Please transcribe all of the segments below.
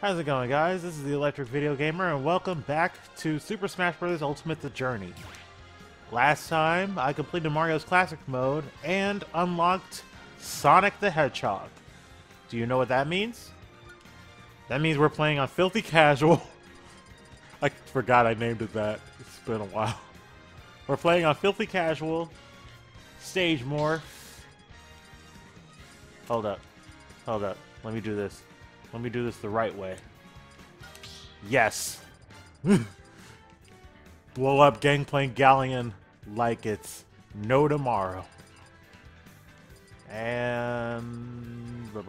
How's it going, guys? This is the Electric Video Gamer, and welcome back to Super Smash Bros. Ultimate: The Journey. Last time, I completed Mario's Classic Mode and unlocked Sonic the Hedgehog. Do you know what that means? That means we're playing on Filthy Casual. I forgot I named it that. It's been a while. We're playing on Filthy Casual, Stage Morph. Hold up. Let me do this. Let me do this the right way. Yes! Blow up Gangplank Galleon like it's no tomorrow. And... what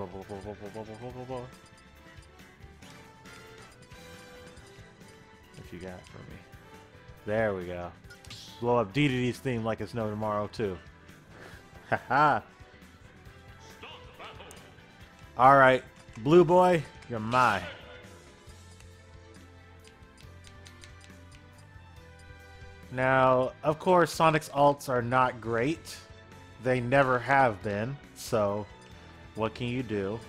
you got for me? There we go. Blow up DDD's theme like it's no tomorrow, too. Haha! Alright. Blue boy, you're mine. Now, of course, Sonic's alts are not great. They never have been, so what can you do?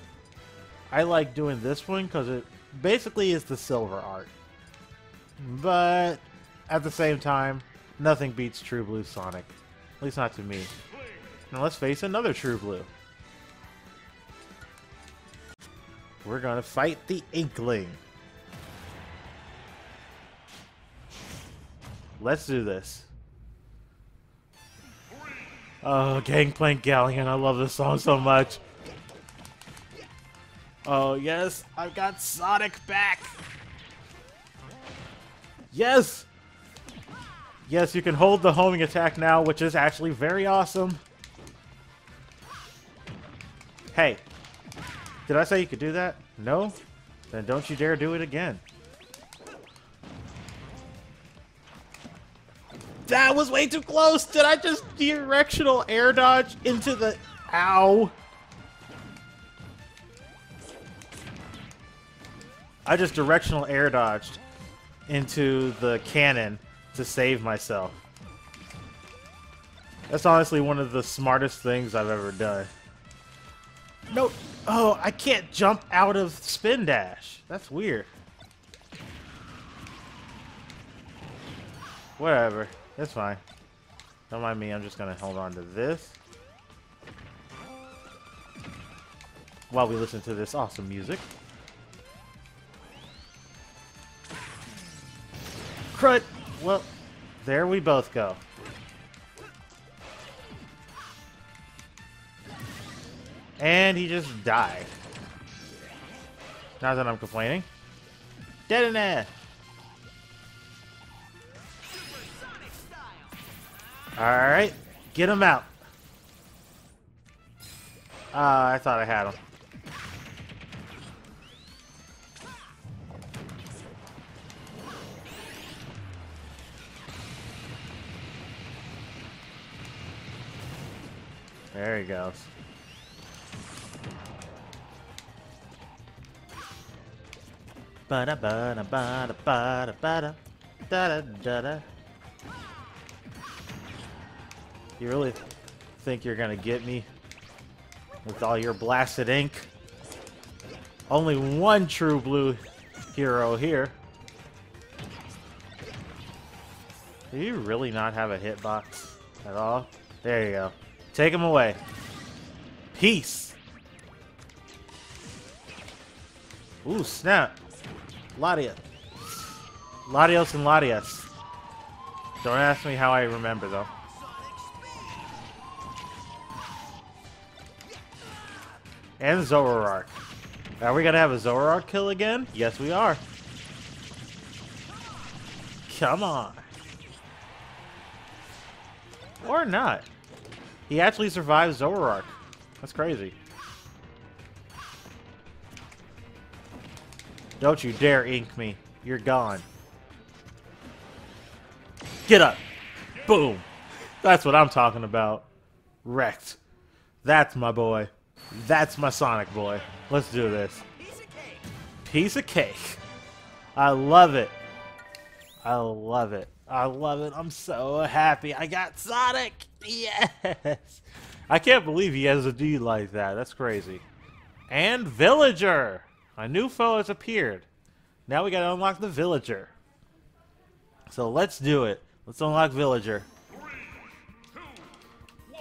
I like doing this one because it basically is the silver art. But at the same time, nothing beats True Blue Sonic. At least not to me. Now let's face another True Blue. We're gonna fight the Inkling. Let's do this. Oh, Gangplank Galleon, I love this song so much. Oh yes, I've got Sonic back! Yes! Yes, you can hold the homing attack now, which is actually very awesome. Hey. Did I say you could do that? No? Then don't you dare do it again. That was way too close! Did I just directional air dodge into the... Ow! I just directional air dodged into the cannon to save myself. That's honestly one of the smartest things I've ever done. Nope. Oh, I can't jump out of Spin Dash. That's weird. Whatever. That's fine. Don't mind me. I'm just going to hold on to this while we listen to this awesome music. Crud! Well, there we both go. And he just died. Not that I'm complaining. Dead in there. Alright. Get him out. I thought I had him. There he goes. You really think you're gonna get me with all your blasted ink? Only one true blue hero here. Do you really not have a hitbox at all? There you go. Take him away. Peace. Ooh, snap. Latias. Latios and Latias. Don't ask me how I remember, though. And Zoroark. Are we gonna have a Zoroark kill again? Yes, we are. Come on. Or not. He actually survived Zoroark. That's crazy. Don't you dare ink me. You're gone. Get up. Boom. That's what I'm talking about. Wrecked. That's my boy. That's my Sonic boy. Let's do this. Piece of cake. Piece of cake. I love it. I love it. I love it. I'm so happy. I got Sonic. Yes. I can't believe he has a D like that. That's crazy. And Villager. A new foe has appeared. Now we gotta unlock the Villager. So let's do it. Let's unlock Villager. 3, 2, 1, go.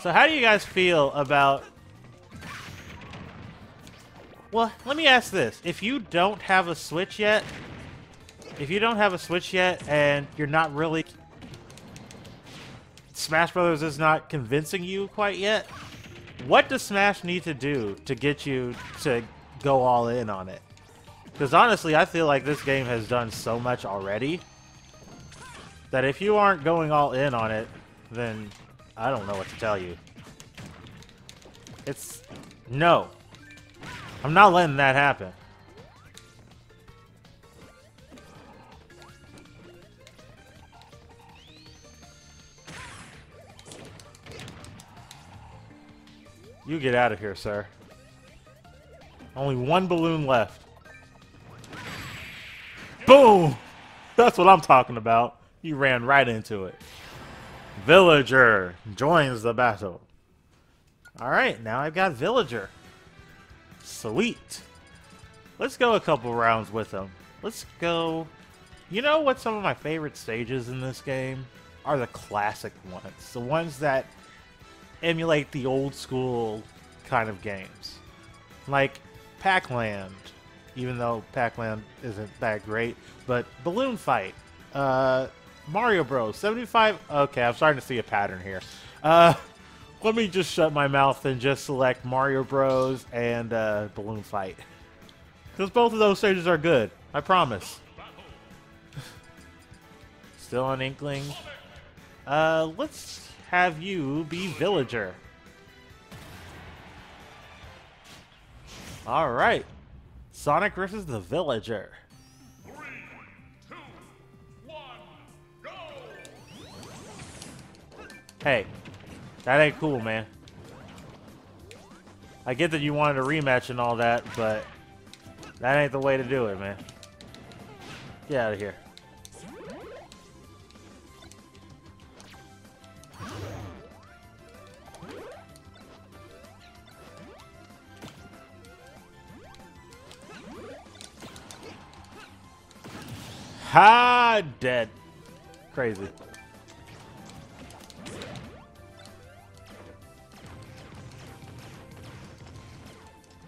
So how do you guys feel about... Well, let me ask this. If you don't have a Switch yet... If you don't have a Switch yet and you're not really... Smash Bros. Is not convincing you quite yet, what does Smash need to do to get you to go all in on it? Because honestly, I feel like this game has done so much already that if you aren't going all in on it, then I don't know what to tell you. It's... no. I'm not letting that happen. You get out of here, sir. Only one balloon left. Boom! That's what I'm talking about. You ran right into it. Villager joins the battle. Alright, now I've got Villager. Sweet. Let's go a couple rounds with him. Let's go... You know what some of my favorite stages in this game are? The classic ones. The ones that emulate the old school kind of games. Like Pac-Land, even though Pac-Land isn't that great, but Balloon Fight, Mario Bros. 75, okay, I'm starting to see a pattern here. Let me just shut my mouth and just select Mario Bros. And Balloon Fight. Because both of those stages are good, I promise. Still on Inkling. Let's have you be Villager. All right, Sonic versus the Villager. 3, 2, 1, go! Hey, that ain't cool, man. I get that you wanted a rematch and all that, but that ain't the way to do it, man. Get out of here. Ha! Dead. Crazy.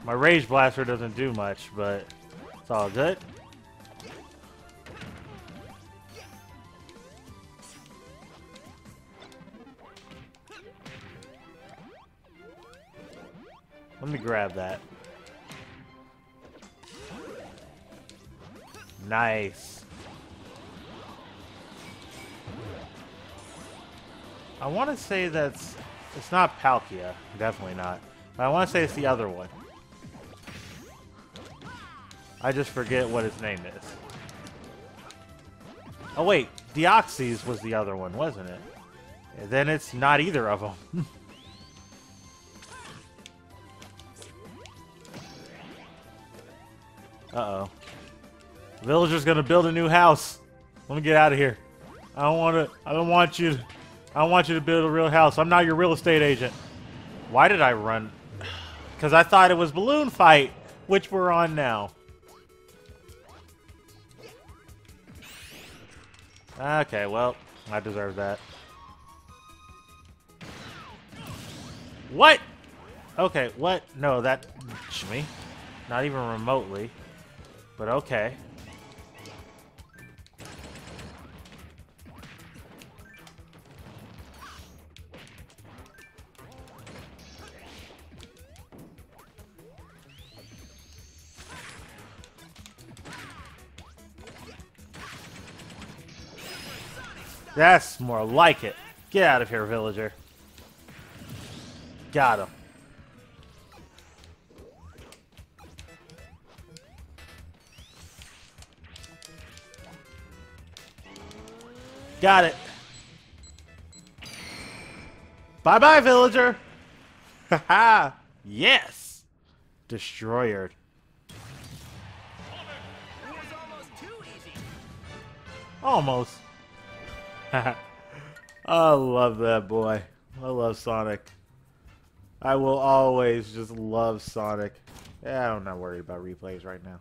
My Rage Blaster doesn't do much, but it's all good. Let me grab that. Nice. I want to say that's... it's not Palkia. Definitely not. But I want to say it's the other one. I just forget what its name is. Oh wait, Deoxys was the other one, wasn't it? And then it's not either of them. Uh-oh. Villager's gonna build a new house. Let me get out of here. I don't want you to build a real house. I'm not your real estate agent. Why did I run? Because I thought it was Balloon Fight, which we're on now. Okay, well, I deserve that. What? Okay, what? No, that... me. Not even remotely. But okay. That's more like it. Get out of here, Villager. Got him. Got it. Bye-bye, Villager. Haha. Yes. Destroyered. Almost. I love that boy. I love Sonic. I will always just love Sonic. Yeah, I'm not worried about replays right now.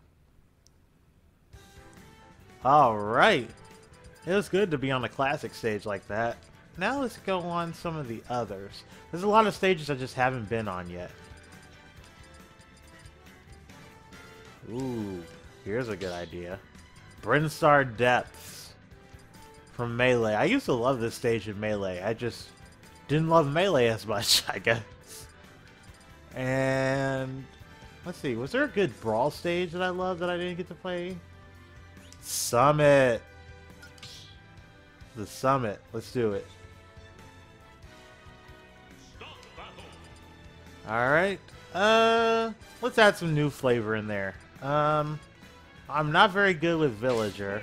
Alright. It was good to be on a classic stage like that. Now let's go on some of the others. There's a lot of stages I just haven't been on yet. Ooh, here's a good idea. Brinstar Depths from Melee. I used to love this stage in Melee. I just didn't love Melee as much, I guess. And let's see, was there a good Brawl stage that I loved that I didn't get to play? Summit. The Summit. Let's do it. Alright. Let's add some new flavor in there. I'm not very good with Villager.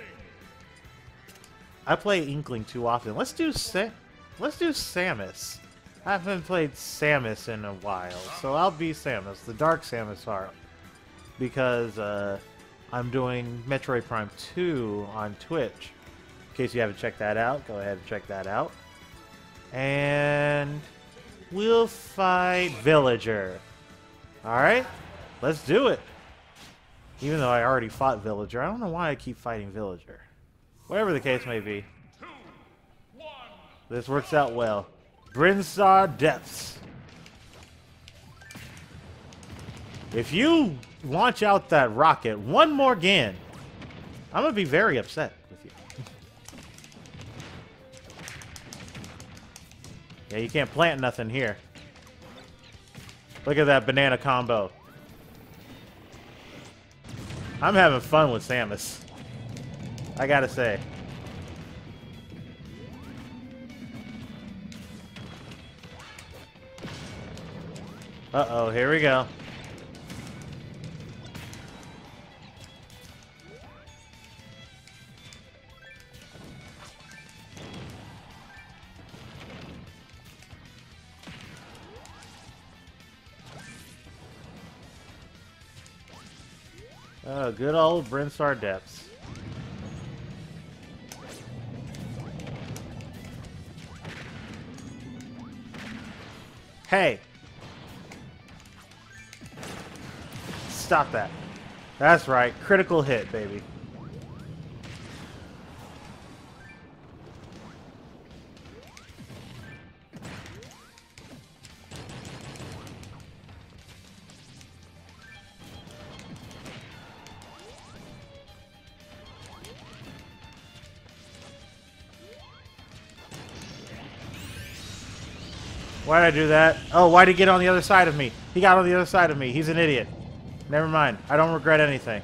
I play Inkling too often. Let's do Samus. I haven't played Samus in a while, so I'll be Samus, the Dark Samus Aran, because I'm doing Metroid Prime 2 on Twitch. In case you haven't checked that out, go ahead and check that out. And we'll fight Villager. Alright, let's do it. Even though I already fought Villager, I don't know why I keep fighting Villager. Whatever the case may be, this works out well. Brinstar Depths. If you launch out that rocket one more again, I'm going to be very upset with you. Yeah, you can't plant nothing here. Look at that banana combo. I'm having fun with Samus, I gotta say. Uh-oh, here we go. Oh, good old Brinstar Depths. Hey! Stop that. That's right. Critical hit, baby. Why did I do that? Oh, why did he get on the other side of me? He got on the other side of me. He's an idiot. Never mind. I don't regret anything.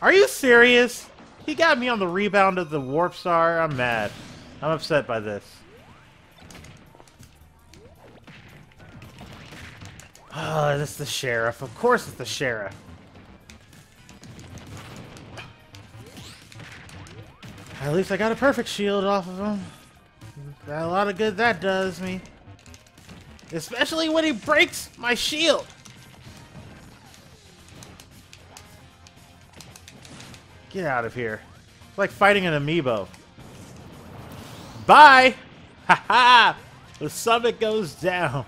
Are you serious? He got me on the rebound of the Warp Star. I'm mad. I'm upset by this. Oh, that's the sheriff. Of course it's the sheriff. At least I got a perfect shield off of him. Got a lot of good that does me. Especially when he breaks my shield! Get out of here. It's like fighting an amiibo. Bye! Haha! The summit goes down.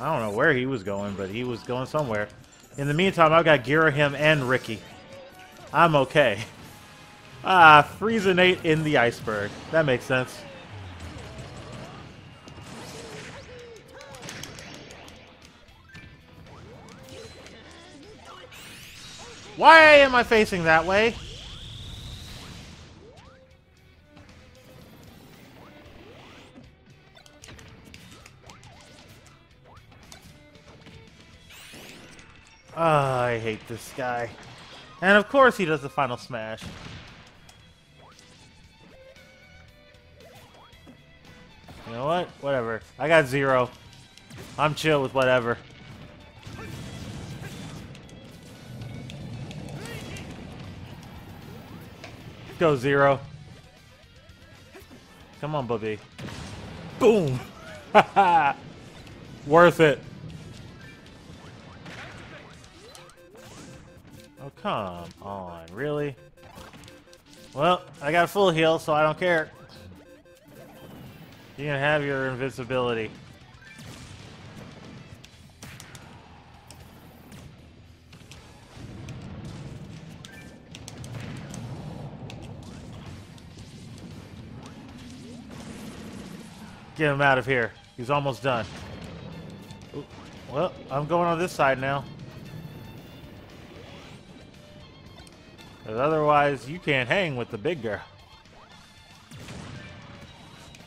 I don't know where he was going, but he was going somewhere. In the meantime, I've got Ghirahim and Ricky. I'm okay. Ah, Freezonate in the iceberg. That makes sense. Why am I facing that way? I hate this guy. And of course he does the final smash. You know what? Whatever. I got zero. I'm chill with whatever. Let's go, Zero. Come on, Bubby. Boom! Haha! Worth it. Oh, come on. Really? Well, I got full heal, so I don't care. You can have your invincibility. Get him out of here. He's almost done. Ooh, well, I'm going on this side now. Because otherwise, you can't hang with the big girl.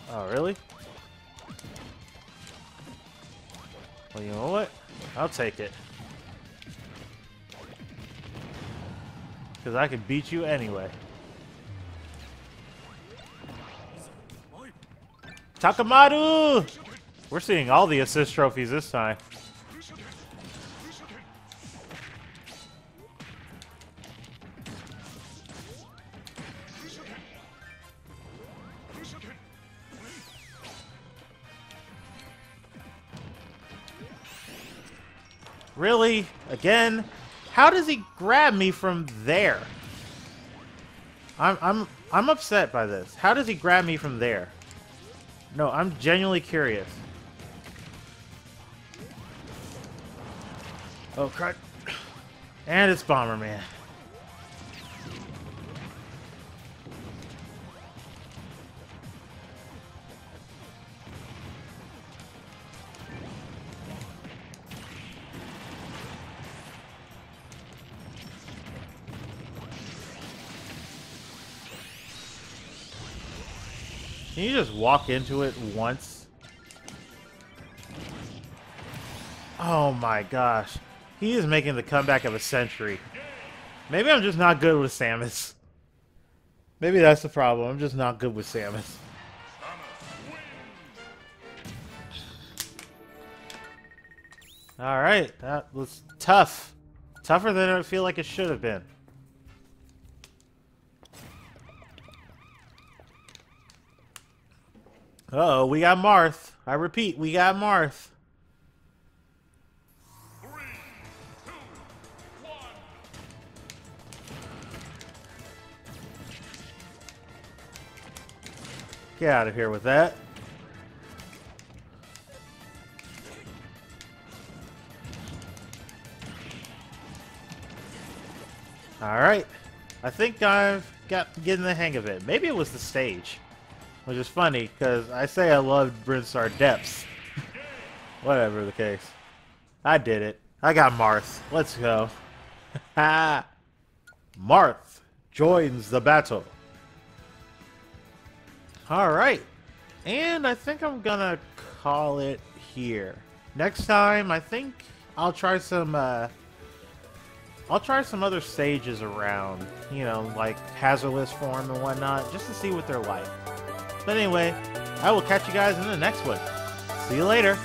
Oh, really? Well, you know what? I'll take it. Because I can beat you anyway. Takamaru! We're seeing all the assist trophies this time. Really? Again? How does he grab me from there? I'm upset by this. How does he grab me from there? No, I'm genuinely curious. Oh, crud. And it's Bomberman. Can you just walk into it once? Oh my gosh. He is making the comeback of a century. Maybe I'm just not good with Samus. Maybe that's the problem. I'm just not good with Samus. Alright, that was tough. Tougher than I feel like it should have been. Uh-oh, we got Marth. I repeat, we got Marth. 3, 2, 1. Get out of here with that. Alright. I think I've got getting the hang of it. Maybe it was the stage. Which is funny, because I say I loved Brinstar Depths. Whatever the case. I did it. I got Marth. Let's go. Marth joins the battle. Alright. And I think I'm gonna call it here. Next time, I think I'll try some, other stages around. You know, like Hazardless form and whatnot, just to see what they're like. But anyway, I will catch you guys in the next one. See you later.